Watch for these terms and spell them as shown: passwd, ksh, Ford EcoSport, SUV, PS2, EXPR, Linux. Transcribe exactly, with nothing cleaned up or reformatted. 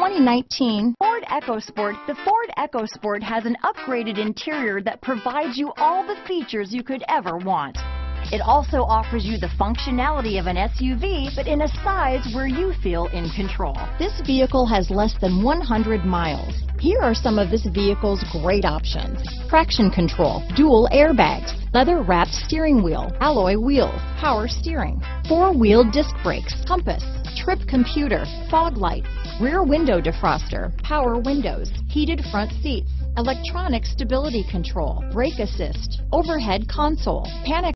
twenty nineteen Ford EcoSport. The Ford EcoSport has an upgraded interior that provides you all the features you could ever want. It also offers you the functionality of an S U V, but in a size where you feel in control. This vehicle has less than one hundred miles. Here are some of this vehicle's great options: traction control, dual airbags, leather-wrapped steering wheel, alloy wheels, power steering, four-wheel disc brakes, compass, trip computer, fog lights, rear window defroster, power windows, heated front seats, electronic stability control, brake assist, overhead console, panic